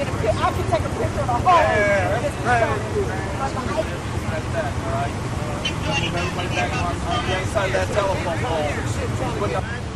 I can take a picture of the hole. Yeah, that's crazy. That's that, all right? Everybody back on the inside of that telephone pole.